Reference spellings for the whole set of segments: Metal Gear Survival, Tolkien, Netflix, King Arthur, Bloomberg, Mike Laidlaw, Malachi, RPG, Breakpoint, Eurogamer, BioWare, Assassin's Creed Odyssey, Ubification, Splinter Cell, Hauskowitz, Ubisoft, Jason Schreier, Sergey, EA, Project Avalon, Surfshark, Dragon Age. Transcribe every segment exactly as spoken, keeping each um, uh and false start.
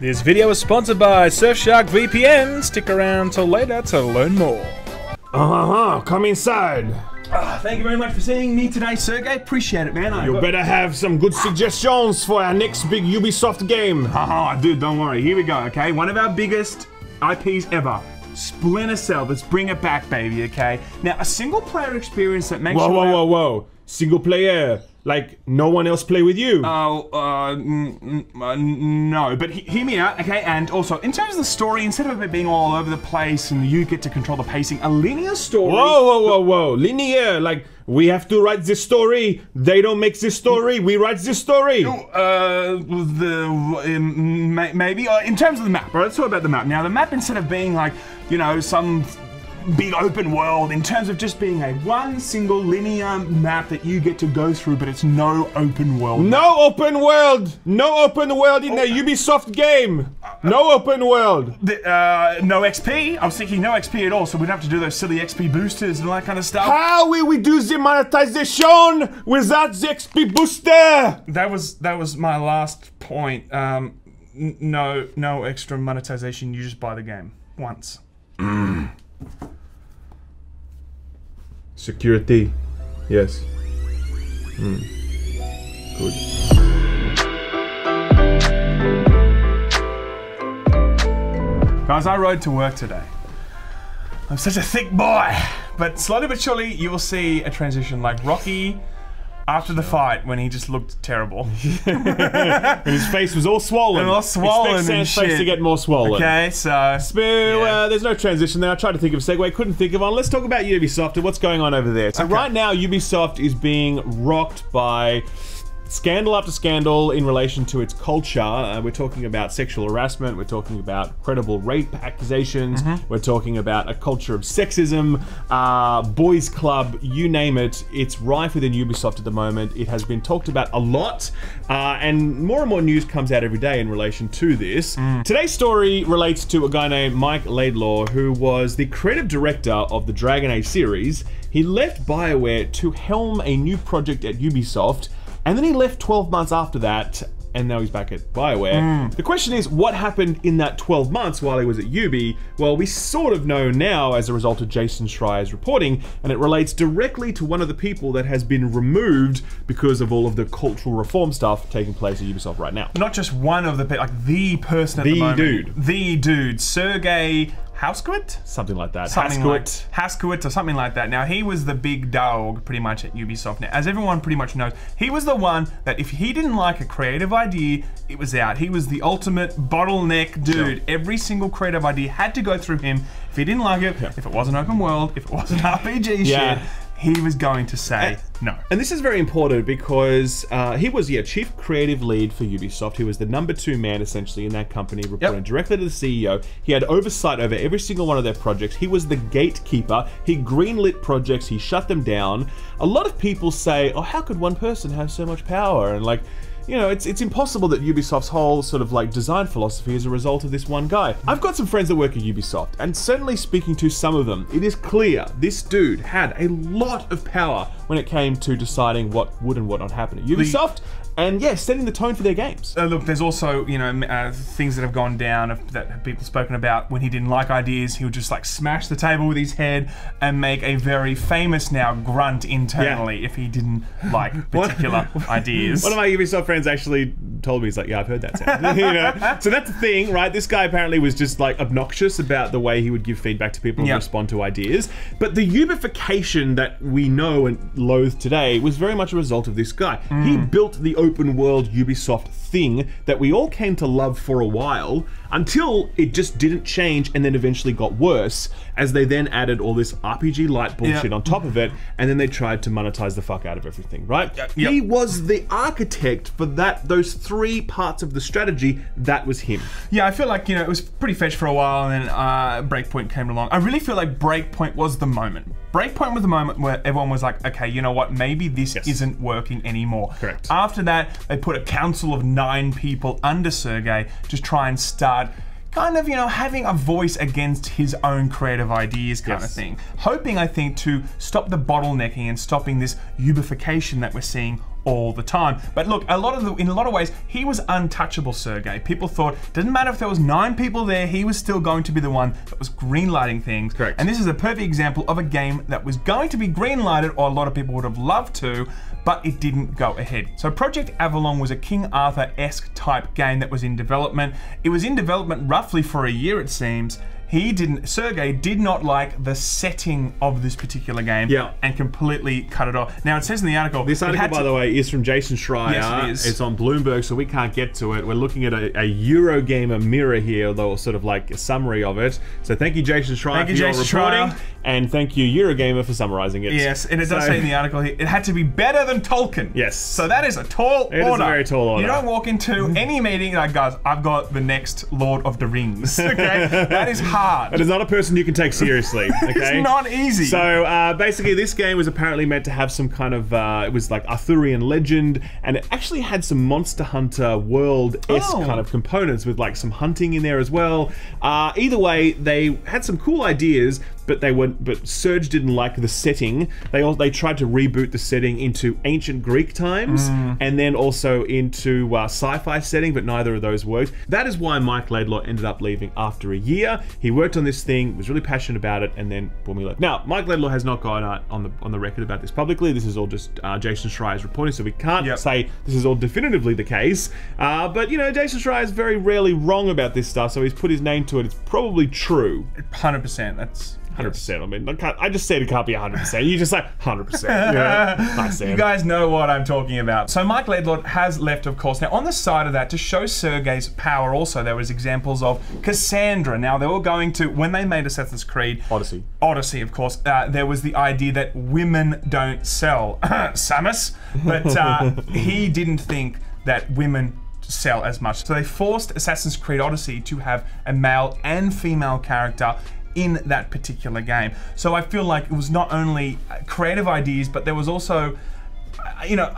This video is sponsored by Surfshark V P N. Stick around till later to learn more. Uh-huh, come inside. Oh, thank you very much for seeing me today, Sergey. Appreciate it, man. I you better have some good suggestions for our next big Ubisoft game. Haha, oh, dude, don't worry. Here we go, okay? One of our biggest I Ps ever. Splinter Cell. Let's bring it back, baby, okay? Now, a single-player experience that makes Whoa, sure whoa, whoa, whoa. Single-player. Like, no one else play with you? Oh, uh, n n no, but he hear me out, okay? And also, in terms of the story, instead of it being all over the place and you get to control the pacing, a linear story- Whoa, whoa, whoa, whoa, linear, like, we have to write this story, they don't make this story, we write this story! Uh, the, um, maybe, uh, in terms of the map, right? Let's talk about the map. Now, the map, instead of being like, you know, some big open world, in terms of just being a one single linear map that you get to go through, but it's no open world. No open world! No open world in oh. a Ubisoft game! Uh, no open world! The, uh, no X P? I was thinking no X P at all, so we'd have to do those silly X P boosters and all that kind of stuff. How will we do the monetization without the X P booster? That was, that was my last point. Um, no, no extra monetization, you just buy the game. Once. Mm. Security, yes. Mm. Good. Guys, I rode to work today. I'm such a thick boy, but slowly but surely you will see a transition like Rocky after the fight when he just looked terrible. And his face was all swollen. And all swollen Expect and Sam's shit. face to get more swollen. Okay, so... Spoo, yeah. uh, there's no transition there. I tried to think of a segue, couldn't think of one. Let's talk about Ubisoft and what's going on over there. So okay. right now, Ubisoft is being rocked by scandal after scandal in relation to its culture. Uh, we're talking about sexual harassment, we're talking about credible rape accusations, mm-hmm. we're talking about a culture of sexism, uh, boys club, you name it. It's rife within Ubisoft at the moment. It has been talked about a lot, uh, and more and more news comes out every day in relation to this. Mm. Today's story relates to a guy named Mike Laidlaw, who was the creative director of the Dragon Age series. He left BioWare to helm a new project at Ubisoft, and then he left twelve months after that, and now he's back at BioWare. Mm. The question is, what happened in that twelve months while he was at Ubi? Well, we sort of know now as a result of Jason Schreier's reporting, and it relates directly to one of the people that has been removed because of all of the cultural reform stuff taking place at Ubisoft right now. Not just one of the people, like the person at the, the moment. The dude. The dude, Sergey. Hauskowitz? Something like that. Something Hauskowitz. Like Hauskowitz or something like that. Now, he was the big dog pretty much at Ubisoft. Now, as everyone pretty much knows, he was the one that if he didn't like a creative idea, it was out. He was the ultimate bottleneck dude. Yeah. Every single creative idea had to go through him. If he didn't like it, yeah. if it wasn't open world, if it wasn't R P G yeah. shit, he was going to say and, no. And this is very important because uh, he was, yeah, chief creative lead for Ubisoft. He was the number two man, essentially, in that company, reporting yep. directly to the C E O. He had oversight over every single one of their projects. He was the gatekeeper. He greenlit projects. He shut them down. A lot of people say, oh, how could one person have so much power? And like, you know, it's it's impossible that Ubisoft's whole sort of like design philosophy is a result of this one guy. I've got some friends that work at Ubisoft, and certainly speaking to some of them, it is clear this dude had a lot of power when it came to deciding what would and what not happen at Ubisoft. And yeah, setting the tone for their games. Uh, look, there's also, you know, uh, things that have gone down of, that people have spoken about. When he didn't like ideas, he would just like smash the table with his head and make a very famous now grunt internally yeah. if he didn't like particular ideas. One of my Ubisoft friends actually told me, he's like, yeah, I've heard that sound. You know? So that's the thing, right? This guy apparently was just like obnoxious about the way he would give feedback to people and yep. respond to ideas. But the Ubification that we know and loathe today was very much a result of this guy. Mm. He built the open world Ubisoft thing that we all came to love for a while until it just didn't change and then eventually got worse as they then added all this R P G light bullshit yep. on top of it, and then they tried to monetize the fuck out of everything, right? Yep. He was the architect for that, those three parts of the strategy. That was him. Yeah, I feel like, you know, it was pretty fetched for a while, and then uh, Breakpoint came along. I really feel like Breakpoint was the moment. Breakpoint was the moment where everyone was like, okay, you know what, maybe this yes. isn't working anymore. Correct. After that, they put a council of nine people under Sergey to try and start kind of, you know, having a voice against his own creative ideas kind yes. of thing. Hoping, I think, to stop the bottlenecking and stopping this ubification that we're seeing all the time. But look, a lot of the, in a lot of ways, he was untouchable, Sergey. People thought, didn't matter if there was nine people there, he was still going to be the one that was greenlighting things. Correct. And this is a perfect example of a game that was going to be greenlighted, or a lot of people would have loved to, but it didn't go ahead. So Project Avalon was a King Arthur-esque type game that was in development. It was in development roughly for a year, it seems. He didn't, Sergey did not like the setting of this particular game yeah. and completely cut it off. Now it says in the article- This article, by to, the way, is from Jason Schreier. Yes, it is. It's on Bloomberg, so we can't get to it. We're looking at a, a Eurogamer mirror here, though, sort of like a summary of it. So thank you, Jason Schreier, thank for you, your Jason reporting. Schreier. And thank you, Eurogamer, for summarizing it. Yes, and it does so, say in the article here, it had to be better than Tolkien. Yes. So that is a tall order. It is a very tall order. You don't walk into any meeting like, guys, I've got the next Lord of the Rings, okay? That is hard. It is not a person you can take seriously. Okay? It's not easy. So uh, basically, this game was apparently meant to have some kind of uh, it was like Arthurian legend, and it actually had some Monster Hunter world-esque oh. kind of components with like some hunting in there as well. Uh, either way, they had some cool ideas. But they were, but Surge didn't like the setting. They all, they tried to reboot the setting into ancient Greek times, mm. and then also into uh, sci-fi setting. But neither of those worked. That is why Mike Laidlaw ended up leaving after a year. He worked on this thing, was really passionate about it, and then boom, he left. Now Mike Laidlaw has not gone out on the on the record about this publicly. This is all just uh, Jason Schreier's reporting, so we can't yep. say this is all definitively the case. Uh, but you know, Jason Schreier is very rarely wrong about this stuff, so he's put his name to it. It's probably true. one hundred percent. That's. one hundred percent. I mean, I, can't, I just said it can't be one hundred percent. You just like one hundred percent. Yeah, nice. You guys know what I'm talking about. So Mike Laidlaw has left, of course. Now, on the side of that, to show Sergey's power, also there was examples of Cassandra. Now, they were going to when they made Assassin's Creed Odyssey. Odyssey, of course. Uh, there was the idea that women don't sell, Samus, but uh, he didn't think that women. Sell as much. So they forced Assassin's Creed Odyssey to have a male and female character in that particular game. So I feel like it was not only creative ideas, but there was also, you know,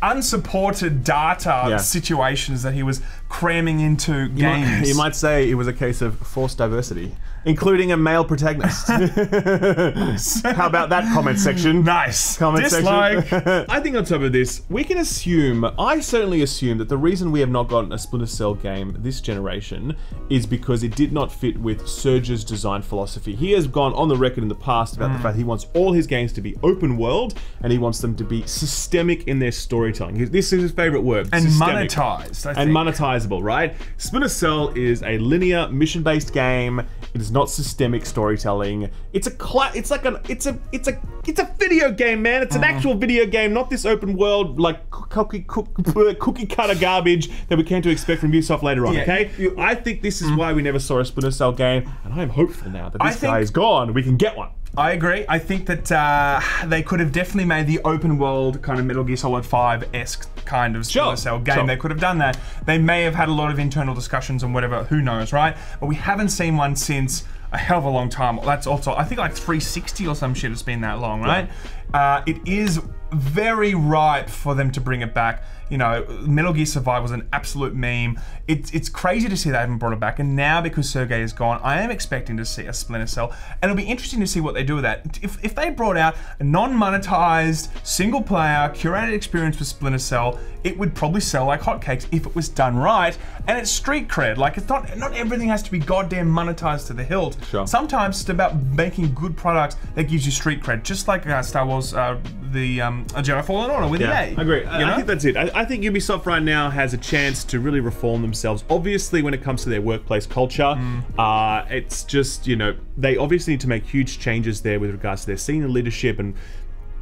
unsupported data yeah. situations that he was cramming into you games. Might, you might say it was a case of forced diversity, including a male protagonist. Nice. How about that comment section? Nice. Comment Dislike. Section. I think on top of this, we can assume, I certainly assume that the reason we have not gotten a Splinter Cell game this generation is because it did not fit with Surge's design philosophy. He has gone on the record in the past about mm. the fact he wants all his games to be open world and he wants them to be systemic in their storytelling. This is his favorite word. And systemic. Monetized, I think. And monetizable, right? Splinter Cell is a linear, mission-based game. It is not systemic storytelling. It's a cla it's like an it's a it's a it's a video game, man. It's an mm. actual video game, not this open world like cookie cook, cookie cutter garbage that we came to expect from Ubisoft later on. Yeah. Okay, you, I think this is mm. why we never saw a Splinter Cell game, and I am hopeful now that this think, guy is gone. We can get one. I agree. I think that uh, they could have definitely made the open world kind of Metal Gear Solid five-esque kind of Splinter sure, Cell game. Sure. They could have done that. They may have had a lot of internal discussions and whatever, who knows, right? But we haven't seen one since a hell of a long time. That's also, I think like three sixty or some shit has been that long, right? Yeah. Uh, it is very ripe for them to bring it back. You know, Metal Gear Survival was an absolute meme. It's it's crazy to see they haven't brought it back. And now because Sergey is gone, I am expecting to see a Splinter Cell. And it'll be interesting to see what they do with that. If, if they brought out a non-monetized, single player, curated experience with Splinter Cell, it would probably sell like hotcakes if it was done right. And it's street cred. Like it's not, not everything has to be goddamn monetized to the hilt. Sure. Sometimes it's about making good products that gives you street cred. Just like uh, Star Wars, uh, the um, Jedi Fallen Order with yeah, E A. I agree. You I, know? I think that's it. I, I think Ubisoft right now has a chance to really reform themselves. Obviously, when it comes to their workplace culture, mm. uh, it's just, you know, they obviously need to make huge changes there with regards to their senior leadership and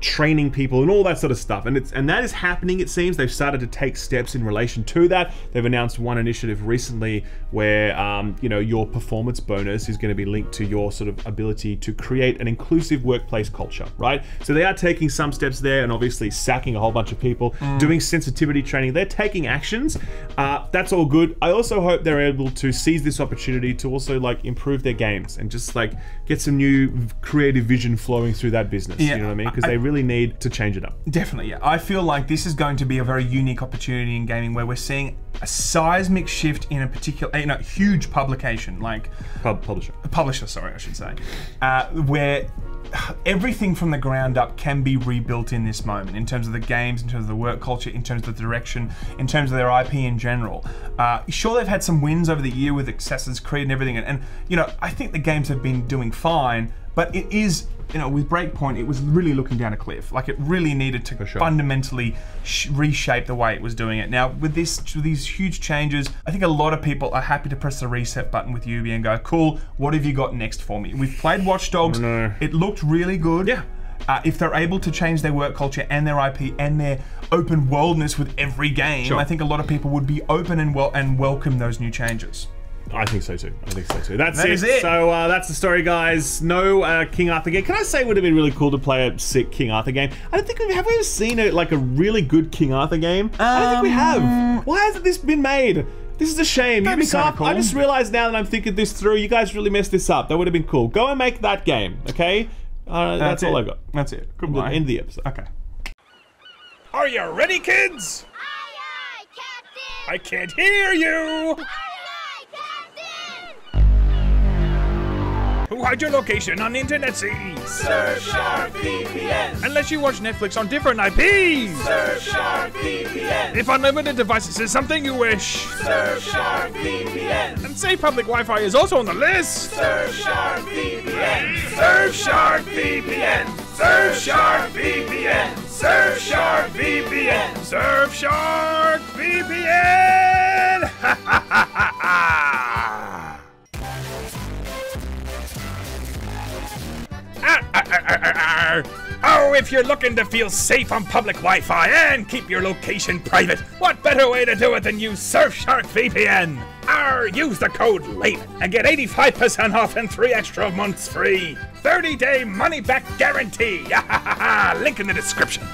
training people and all that sort of stuff. And it's and that is happening, it seems. They've started to take steps in relation to that. They've announced one initiative recently where, um, you know, your performance bonus is going to be linked to your sort of ability to create an inclusive workplace culture, right? So they are taking some steps there and obviously sacking a whole bunch of people, mm. doing sensitivity training. They're taking actions. Uh, that's all good. I also hope they're able to seize this opportunity to also like improve their games and just like get some new creative vision flowing through that business. Yeah, you know what I mean? Because they really really need to change it up. Definitely, yeah. I feel like this is going to be a very unique opportunity in gaming where we're seeing a seismic shift in a particular, you know, huge publication, like Pub publisher, publisher, sorry, I should say, uh, where everything from the ground up can be rebuilt in this moment, in terms of the games, in terms of the work culture, in terms of the direction, in terms of their I P in general. Uh, sure, they've had some wins over the year with Assassin's Creed and everything, and, and you know, I think the games have been doing fine, but it is, you know, with Breakpoint, it was really looking down a cliff. Like, it really needed to sure. fundamentally sh reshape the way it was doing it. Now, with this, with these huge changes, I think a lot of people are happy to press the reset button with Ubi and go, cool, what have you got next for me? We've played Watch Dogs. No. It looked really good. Yeah. Uh, if they're able to change their work culture and their I P and their open worldness with every game, sure. I think a lot of people would be open and, wel and welcome those new changes. I think so too. I think so too. That's that it. Is it. So uh, that's the story, guys. No uh, King Arthur game. Can I say it would have been really cool to play a sick King Arthur game? I don't think we've have we ever seen a, like a really good King Arthur game. Um, I don't think we have. Why hasn't this been made? This is a shame. That'd Ubisoft, cool. I just realized now that I'm thinking this through. You guys really messed this up. That would have been cool. Go and make that game, okay? Uh, that's that's all I got. That's it. Goodbye. End, end of the episode. Okay. Are you ready, kids? Aye, aye, Captain. I can't hear you. Hide your location on the internet sea. Surfshark V P N. Unless you watch Netflix on different I Ps. Surfshark V P N. If unlimited devices is something you wish. Surfshark V P N. And safe public Wi-Fi is also on the list. Surfshark V P N. Surfshark V P N. Surfshark V P N. Surfshark V P N. Surfshark V P N. Ha ha ha ha ha. Oh, if you're looking to feel safe on public Wi-Fi and keep your location private, what better way to do it than use Surfshark V P N? Arr, use the code LATE and get eighty-five percent off and three extra months free. thirty day money-back guarantee. Link in the description.